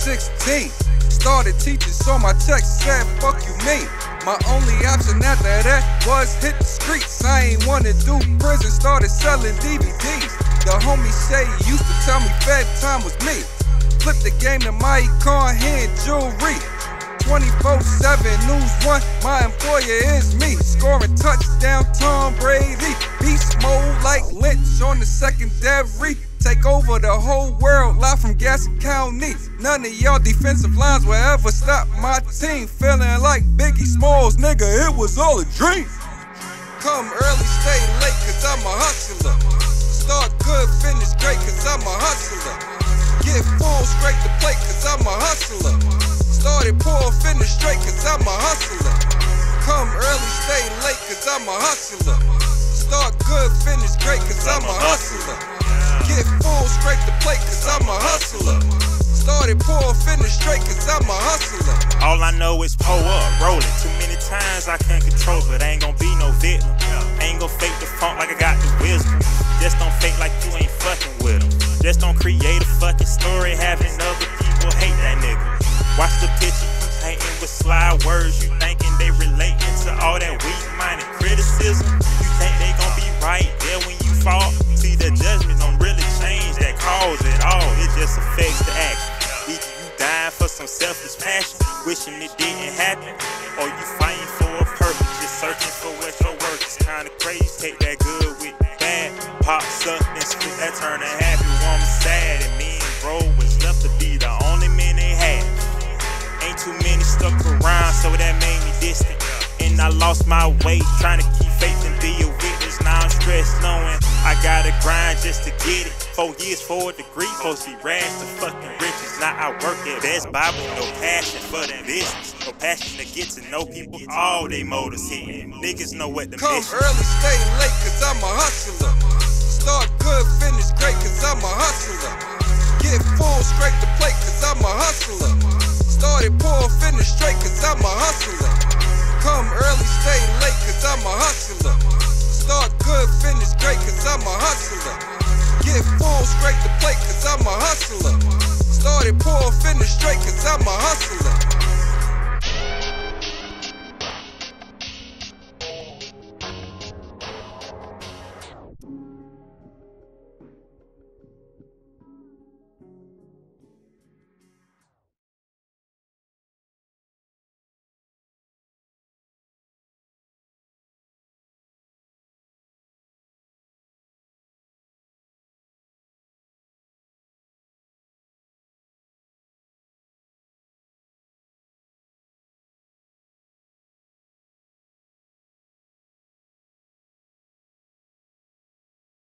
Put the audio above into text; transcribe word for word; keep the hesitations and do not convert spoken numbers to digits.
sixteen. Started teaching, so my text said, fuck you mean. My only option after that was hit the streets. I ain't wanna do prison, started selling D V Ds. The homie say he used to tell me bedtime was me. Flip the game to my icon, hand jewelry. twenty-four seven, News one, my employer is me. Scoring touchdown, Tom Brady. Beast mode like Lynch on the secondary. Take over the whole world, live from Gaston County. None of y'all defensive lines will ever stop my team. Feeling like Biggie Smalls, nigga, it was all a dream. Come early, stay late, cause I'm a hustler. Start good, finish great, cause I'm a hustler. Get full, straight to plate, cause I'm a hustler. Started poor, finish straight, cause I'm a hustler. Come early, stay late, cause I'm a hustler. Start good, finish great, cause I'm a hustler. Get full, straight to plate, cause I'm a hustler. Started poor, finished straight, cause I'm a hustler. All I know is pull up, roll it. Too many times I can't control it. Ain't gon' be no victim. Ain't gon' fake the funk like I got the wisdom. Just don't fake like you ain't fucking with them. Just don't create a fucking story having other people hate that nigga. Watch the picture you painting with sly words. You thinking they relating to all that weak-minded criticism. You think they gon' be right there when you fall. See, the judgment don't really change that cause at all. It just affects the action. Either you dying for some selfish passion, wishing it didn't happen, or you fighting for a purpose, just searching for what your worth is. Kinda crazy, take that good with bad. Pops up and split that, turn a happy woman sad. And me and bro was left to be the only men they had. Ain't too many stuck around, so that made me distant. And I lost my way, trying to keep faith and be a witness. Now I'm stressed knowing I gotta grind just to get it. Four years for a degree, supposed to be rash to fucking riches. Now I work at Best Bible, no passion for that business. No passion to get to know people, all they motives hitting. Niggas know what the mission is. Come early, stay late, cause I'm a hustler. Start good, finish great, cause I'm a hustler. Get full, straight to plate, cause I'm a hustler. Started poor, finish straight, cause I'm a hustler. Come early, stay late, cause I'm a hustler. Start good, finish great, cause I'm a hustler. Get full, straight to plate, cause I'm a hustler. Started poor, finish straight, cause I'm a